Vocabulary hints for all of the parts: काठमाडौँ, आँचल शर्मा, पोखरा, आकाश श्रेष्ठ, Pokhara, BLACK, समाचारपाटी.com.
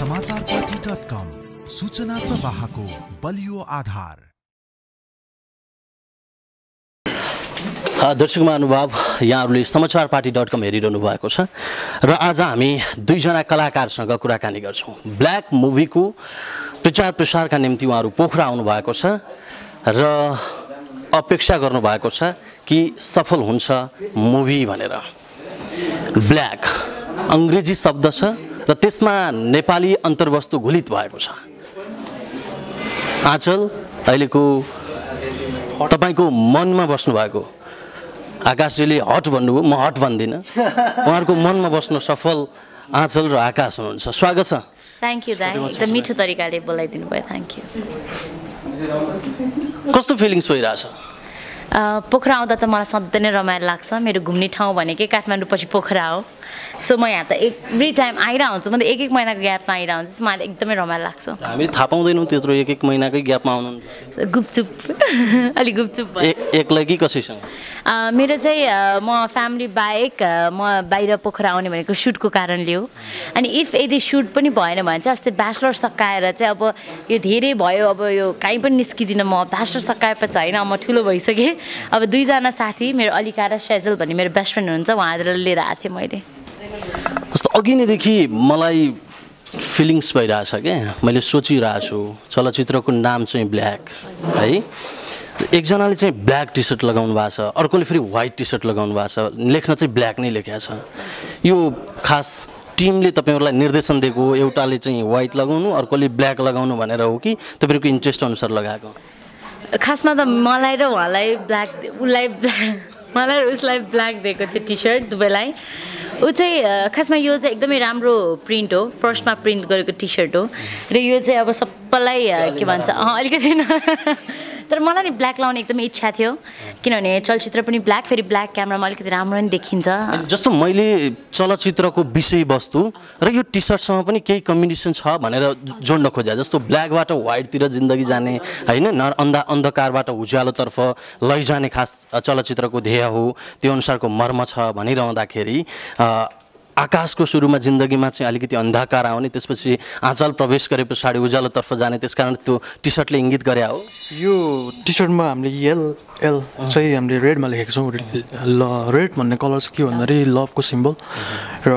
समाचारपाटी.com सूचना प्रवाहको बलियो आधार। दर्शक महानुभाव, यहाँहरूले समाचारपाटी.com हेरिरहनु भएको छ र आज हामी दुईजना कलाकारसँग कुराकानी गर्छौं। ब्ल्याक मुभीको प्रचार प्रसारका निम्ति उहाँहरू पोखरा आउनु भएको छ र अपेक्षा गर्नु भएको छ कि सफल हुन्छ मुभी भनेर। ब्ल्याक अंग्रेजी शब्द छ र त्यसमा नेपाली अन्तर्वस्तु घुलित भएको छ। आँचल, अहिलेको तपाईको मनमा बस्नु भएको, आकाशजीले हट भन्नुभयो, म हट भन्दिन, उहाँहरूको मनमा बस्न सफल आँचल र आकाश हुनुहुन्छ। स्वागत छ। थ्यांक यू दाइ, एकदम मिठो तरिकाले बोलाइदिनु भयो। Thank you. कस्तो फिलिङ्स भइराछ? पोखरा आउँदा त मलाई सधैँ नै रमाइलो लाग्छ। मेरो घुम्ने ठाउँ भनेकै काठमाडौँ पछि पोखरा हो। सो म यहाँ त एभ्री टाइम आइरहन्छु, मतलब एक एक महिनाको ग्यापमा आइरहन्छु। सो मलाई एकदमै रमाइलो लाग्छ। हामी थाहा पाउँदैनौँ त्यत्रो एक एक महिनाकै ग्यापमा आउनुहुन्छ। गुपचुप, अलि गुपचुप एक्लै कि कसैसँग? मेरो चाहिँ म फ्यामिली बाहेक म बाहिर पोखरा आउने भनेको सुटको कारणले हो। अनि इफ यदि सुट पनि भएन भने चाहिँ अस्ति ब्याचलर सकाएर चाहिँ अब यो धेरै भयो, अब यो काहीँ पनि निस्किदिनँ म। ब्याचलर सकाएपछि होइन, म ठुलो भइसकेँ। अब दुईजना साथी, मेरो अलिका र सेजल भन्ने मेरो बेस्ट फ्रेन्ड हुनुहुन्छ, उहाँहरूलाई लिएर आएको थिएँ मैले। जस्तो अघि नैदेखि मलाई फिलिङ्स भइरहेछ क्या, मैले सोचिरहेको छु चलचित्रको नाम चाहिँ ब्ल्याक है। एकजनाले चाहिँ ब्ल्याक टी सर्ट लगाउनु भएको छ, अर्कोले फेरि व्हाइट टी सर्ट लगाउनु भएको छ, लेख्न चाहिँ ब्ल्याक नै लेखेको छ। यो खास टिमले तपाईँहरूलाई निर्देशन दिएको, एउटाले चाहिँ व्हाइट लगाउनु अर्कोले ब्ल्याक लगाउनु भनेर हो कि तपाईँहरूको इन्ट्रेस्ट अनुसार लगाएको? खासमा त मलाई र उहाँलाई ब्ल्याक, उसलाई ब्ल्याक, मलाई र उसलाई ब्ल्याक दिएको थियो टी सर्ट दुवैलाई। ऊ चाहिँ खासमा यो चाहिँ एकदमै राम्रो प्रिन्ट हो, फर्स्टमा प्रिन्ट गरेको टी सर्ट हो र यो चाहिँ अब सबैलाई के भन्छ अलिकति तर मलाई नि ब्ल्याक लाउने एकदमै इच्छा थियो, किनभने चलचित्र पनि ब्ल्याक, फेरि ब्ल्याक क्यामेरामा अलिकति राम्रो नि देखिन्छ। जस्तो मैले चलचित्रको विषयवस्तु र यो टी सर्टसँग पनि केही कम्बिनेसन छ भनेर जोड्न खोजे। जस्तो ब्ल्याकबाट व्हाइटतिर जिन्दगी जाने होइन, अन्धकारबाट उज्यालोतर्फ लैजाने खास चलचित्रको ध्येय हो, त्यो अनुसारको मर्म छ भनिरहँदाखेरि आकाशको सुरुमा जिन्दगीमा चाहिँ अलिकति अन्धकार आउने, त्यसपछि आँचल प्रवेश गरे पछाडि उज्यालोतर्फ जाने, त्यसकारण त्यो टी सर्टले इङ्गित गरे हो। यो टी सर्टमा हामीले एल एल चाहिँ हामीले रेडमा लेखेको छौँ। ल रेड भन्ने कलर के भन्दाखेरि लभको सिम्बल, र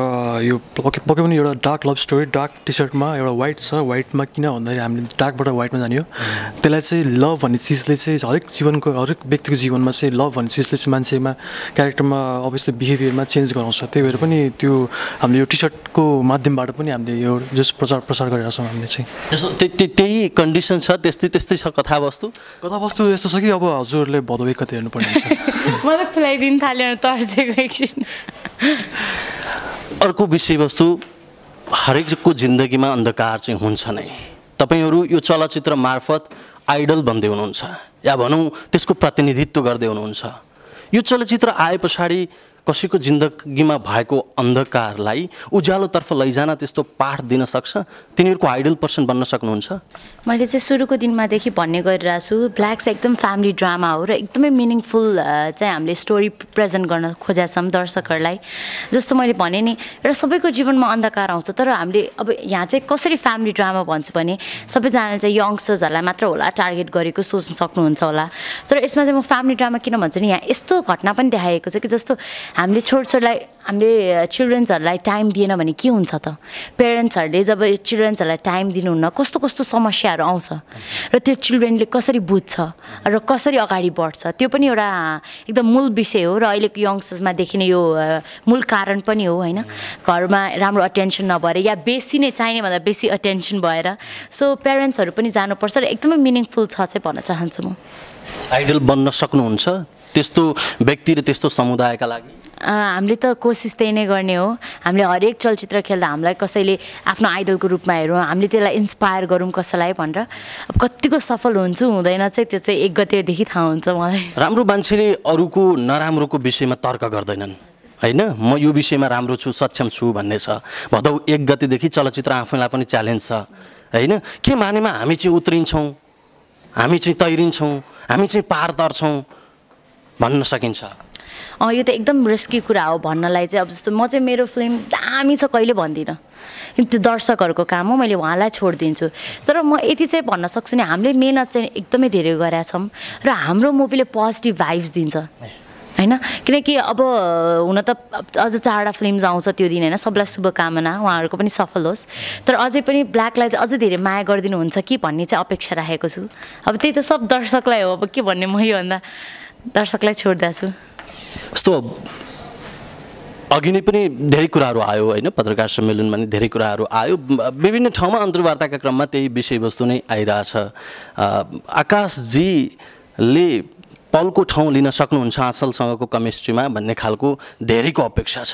यो पक्कै पनि एउटा dark love story. Dark T सर्टमा एउटा व्हाइट छ, व्हाइटमा किन भन्दाखेरि हामीले डार्कबाट व्हाइटमा जाने हो। त्यसलाई चाहिँ लभ भन्ने चिजले चाहिँ हरेक जीवनको, हरेक व्यक्तिको जीवनमा चाहिँ लभ भन्ने चिजले चाहिँ मान्छेमा, क्यारेक्टरमा, अभियसली बिहेभियरमा चेन्ज गराउँछ। त्यही भएर पनि त्यो हामीले यो टी सर्टको माध्यमबाट पनि हामीले यो जस प्रचार प्रसार गरेका छौँ। हामीले चाहिँ जस्तो त्यही कन्डिसन छ, त्यस्तै त्यस्तै छ कथावस्तु। कथावस्तु यस्तो छ कि अब हजुरहरूले भदौ कति हेर्नु पर्ने छ। मलाई खुलाइदिनु थाल्यो तर्सेको एकछिन। अर्को विषयवस्तु, हरेकको जिन्दगीमा अन्धकार चाहिँ हुन्छ नै। तपाईँहरू यो चलचित्र मार्फत आइडल भन्दै हुनुहुन्छ, या भनौँ त्यसको प्रतिनिधित्व गर्दै हुनुहुन्छ। यो चलचित्र आए पछाडि कसैको जिन्दगीमा भएको अन्धकारलाई उज्यालोतर्फ लैजान त्यस्तो पाठ दिन सक्छ, तिनीहरूको आइडल पर्सन बन्न सक्नुहुन्छ? मैले चाहिँ सुरुको दिनमादेखि भन्ने गरिरहेको छु, ब्ल्याक चाहिँ एकदम फ्यामिली ड्रामा हो र एकदमै मिनिङफुल चाहिँ हामीले स्टोरी प्रेजेन्ट गर्न खोजेका छौँ दर्शकहरूलाई। जस्तो मैले भने नि, एउटा सबैको जीवनमा अन्धकार आउँछ, तर हामीले अब यहाँ चाहिँ कसरी फ्यामिली ड्रामा भन्छु भने सबैजनाले चाहिँ यङ्स्टर्सहरूलाई मात्र होला टार्गेट गरेको सोच्न सक्नुहुन्छ होला, तर यसमा चाहिँ म फ्यामिली ड्रामा किन भन्छु नि, यहाँ यस्तो घटना पनि देखाएको छ कि जस्तो हामीले छोरछोरीलाई, हामीले चिल्ड्रेन्सहरूलाई टाइम दिएन भने के हुन्छ त? पेरेन्ट्सहरूले जब चिल्ड्रेन्सहरूलाई टाइम दिनुहुन्न, कस्तो कस्तो समस्याहरू आउँछ र त्यो चिल्ड्रेनले कसरी बुझ्छ र कसरी अगाडि बढ्छ, त्यो पनि एउटा एकदम मूल विषय हो। र अहिलेको यङ्स्टर्समा देखिने यो मूल कारण पनि हो होइन, घरमा राम्रो अटेन्सन नभएर या बेसी नै चाहिने भन्दा बेसी अटेन्सन भएर। सो पेरेन्ट्सहरू पनि जानुपर्छ र एकदमै मिनिङफुल छ चाहिँ भन्न चाहन्छु म। आइडल बन्न सक्नुहुन्छ त्यस्तो व्यक्ति र त्यस्तो समुदायका लागि? हामीले त कोसिस त्यही नै गर्ने हो। हामीले हरेक चलचित्र खेल्दा हामीलाई कसैले आफ्नो आइडलको रूपमा हेरौँ, हामीले त्यसलाई इन्सपायर गरौँ कसैलाई भनेर। अब कतिको सफल हुन्छु हुँदैन चाहिँ त्यो चाहिँ एक गतेदेखि थाहा हुन्छ मलाई। राम्रो मान्छेले अरूको नराम्रोको विषयमा तर्क गर्दैनन् होइन, म यो विषयमा राम्रो छु, सक्षम छु भन्ने छ। भदौ 1 गतेदेखि चलचित्र आफैलाई पनि च्यालेन्ज छ होइन। के मानेमा हामी चाहिँ उत्रिन्छौँ, हामी चाहिँ तैरिन्छौँ, हामी चाहिँ पार तर्छौँ भन्न सकिन्छ। यो त एकदम रिस्की कुरा हो भन्नलाई। चाहिँ अब जस्तो म चाहिँ मेरो फिल्म दामी छ कहिले भन्दिनँ, त्यो दर्शकहरुको काम हो, मैले उहाँलाई छोड दिन्छु। तर म यति चाहिँ भन्न सक्छु नि हामीले मेहनत चाहिँ एकदमै धेरै गरेका छौं र हाम्रो मुभीले पोजिटिभ भाइब्स दिन्छ हैन, किनकि अब हुन त अझ चारवटा फिल्म्स आउँछ त्यो दिन हैन, सबलाई शुभकामना उहाँहरुको पनि सफल होस्, तर अझै पनि ब्ल्याकलाई चाहिँ अझै धेरै माया गर्दिनु हुन्छ कि भन्ने चाहिँ अपेक्षा राखेको छु। अब त्यही त सब दर्शकलाई हो, अब के भन्ने म यो भन्दा दर्शकलाई छोड्दा छु। यस्तो अघि नै पनि धेरै कुराहरु आयो हैन, पत्रकार सम्मेलनमा नि धेरै कुराहरु आयो, विभिन्न ठाउँमा अन्तर्वार्ताका क्रममा त्यही विषयवस्तु नै आइराछ। आकाशजीले पलको ठाउँ लिन सक्नुहुन्छ आँचलसँगको केमिस्ट्रीमा भन्ने खालको धेरैको अपेक्षा छ।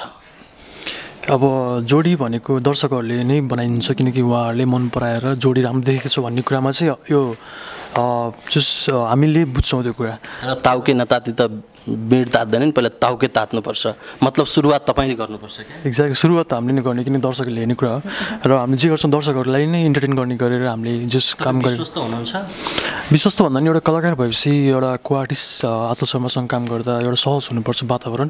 अब जोडी भनेको दर्शकहरूले नै बनाइन्छ किनकि उहाँहरूले मन पराएर जोडी राम्रो देखेको छु भन्ने कुरामा चाहिँ यो जस हामीले बुझ्छौँ त्यो कुरा। र ताउके नताती त बेड तात्दैन नि, पहिला ताउके तात्नुपर्छ, मतलब सुरुवात तपाईँले गर्नुपर्छ क्या। एक्ज्याक्ट सुरुवात त हामीले नै गर्ने किन दर्शकहरूले हेर्ने कुरा हो, र हामीले जे गर्छौँ दर्शकहरूलाई नै इन्टरटेन गर्ने गरेर हामीले जस काम गरेर विश्वस्त हुनुहुन्छ। विश्वस्त भन्दा नि एउटा कलाकार भएपछि एउटा कोआर्टिस्ट आँचल शर्मासँग काम गर्दा एउटा सहज हुनुपर्छ वातावरण,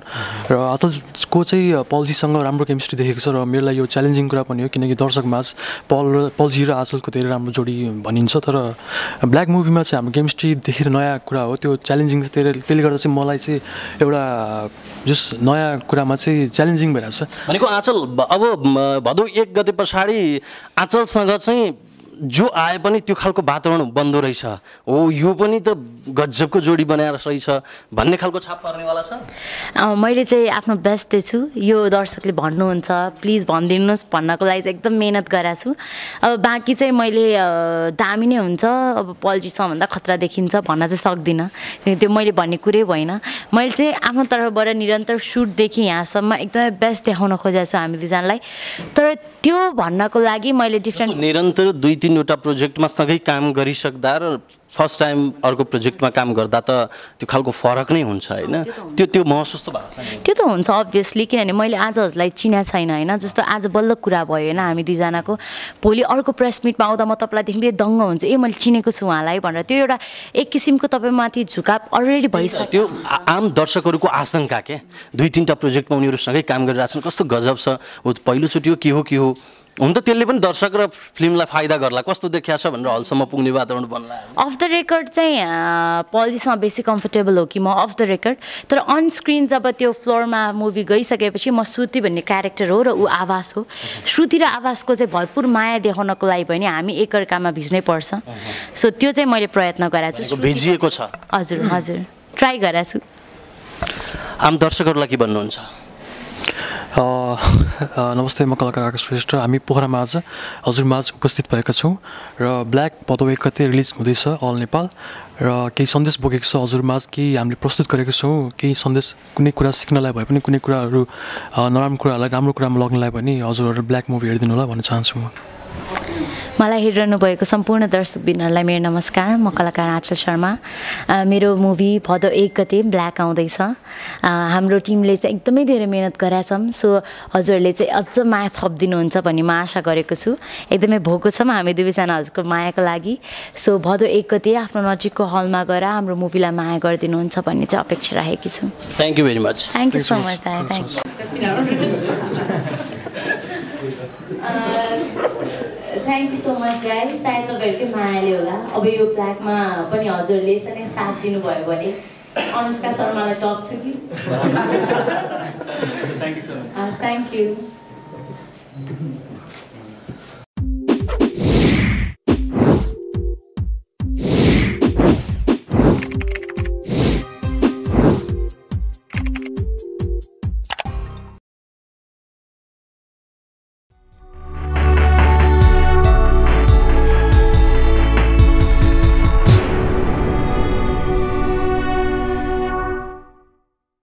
र आँचलको चाहिँ पलजीसँग राम्रो केमिस्ट्री देखेको छ र मेरो लागि यो च्यालेन्जिङ कुरा पनि हो किनकि दर्शकमाझ पलजी र आँचलको धेरै राम्रो जोडी भनिन्छ, तर ब्ल्याक मुभीमा चाहिँ हाम्रो केमिस्ट्री देखेर नयाँ कुरा हो त्यो च्यालेन्जिङ, त्यसले गर्दा चाहिँ मलाई चाहिँ एउटा जस नयाँ कुरामा चाहिँ च्यालेन्जिङ भइरहेको छ। भनेको आँचल अब भदौ 1 गते पछाडि आँचलसँग चाहिँ जो आए पनि त्यो खालको वातावरण बन्दो रहेछ, हो यो पनि त गजबको जोडी बनाएर सही छ भन्ने खालको छाप पर्नेवाला छ। मैले चाहिँ आफ्नो बेस्ट दिएछु, यो दर्शकले भन्नुहुन्छ प्लिज भनिदिनुहोस् भन्नको लागि चाहिँ एकदम मेहनत गरेको छु। अब बाँकी चाहिँ मैले दामी नै हुन्छ अब पल्जीसम्म भन्दा खतरा देखिन्छ भन्न चाहिँ सक्दिनँ, त्यो मैले भन्ने कुरै भएन। मैले चाहिँ आफ्नो तर्फबाट निरन्तर सुटदेखि यहाँसम्म एकदमै बेस्ट देखाउन खोजेको छु हामी दुईजनालाई, तर त्यो भन्नको लागि मैले डिफ्रेन्ट निरन्तर दुई तीनवटा प्रोजेक्टमा सँगै काम गरिसक्दा र फर्स्ट टाइम अर्को प्रोजेक्टमा काम गर्दा त त्यो खालको फरक नै हुन्छ हैन, त्यो त्यो महसुस त भएको छ। त्यो त हुन्छ अब्भियसली, किनभने मैले आजहरुलाई चिना छैन हैन, जस्तो आज बल्ल कुरा भयो हैन हामी दुईजनाको, भोलि अर्को प्रेस मिटमा आउँदा म तपाईँलाई देख्दै दङ्ग हुन्छ ए मैले चिनेको छु उहाँलाई भनेर, त्यो एउटा एक किसिमको तपाईँमाथि झुकाव अलरेडी भइसक्यो। त्यो आम दर्शकहरुको आशंका के, दुई तीनवटा प्रोजेक्टमा उनीहरुसँगै काम गरिरहेछन् कस्तो गजब छ, पहिलोचोटि के हो हुन त त्यसले पनि दर्शक र फिल्मलाई फाइदा गर्ला कस्तो देखिया छ भनेर हलसम्म पुग्ने वातावरण बन्ला। अफ द रेकर्ड चाहिँ पल्जीसँग बेसी कम्फर्टेबल हो कि म अफ द रेकर्ड, तर अन स्क्रिन जब त्यो फ्लोरमा मुभी गइसकेपछि म श्रुति भन्ने क्यारेक्टर हो र ऊ आवाज हो, श्रुति र आवाजको चाहिँ भरपूर माया देखाउनको लागि पनि हामी एकअर्कामा भिज्नै पर्छ, सो त्यो चाहिँ मैले प्रयत्न गरेको छु। भिजिएको छ हजुर हजुर, ट्राई गरेको छु। आम दर्शकहरूलाई के भन्नुहुन्छ? नमस्ते, म कलाकार आकाश श्रेष्ठ। हामी पोखरामा आज हजुरमाझ उपस्थित भएका छौँ र ब्ल्याक भदौ 1 गते रिलिज हुँदैछ अल नेपाल, र केही सन्देश बोकेको छ हजुरमाझ, केही हामीले प्रस्तुत गरेको छौँ केही सन्देश, कुनै कुरा सिक्नलाई भए पनि कुनै कुराहरू नराम्रो कुराहरूलाई राम्रो कुरामा लग्नलाई पनि हजुरहरू ब्ल्याक मुभी हेरिदिनु होला भन्न चाहन्छु म। मलाई हेरिरहनु भएको सम्पूर्ण दर्शकबिनहरूलाई मेरो नमस्कार, म कलाकार आँचल शर्मा। मेरो मुभी भदौ 1 गते ब्ल्याक आउँदैछ, हाम्रो टिमले चाहिँ एकदमै धेरै मेहनत गरेछौँ, सो हजुरहरूले चाहिँ अझ माया थपिदिनुहुन्छ भन्ने म आशा गरेको छु, एकदमै भोको छौँ हामी दुवैजना हजुरको मायाको लागि, सो भदौ 1 गते आफ्नो नजिकको हलमा गएर हाम्रो मुभीलाई माया गरिदिनुहुन्छ भन्ने चाहिँ अपेक्षा राखेकी छु। Thank you very much. Thank you so much. Thank you so much guys, सायद तपाईँहरूकै मायाले होला अब यो ब्ल्याकमा पनि हजुरले यसरी साथ दिनुभयो भने अनुष्का शर्मालाई टप्छु कि। Thank you.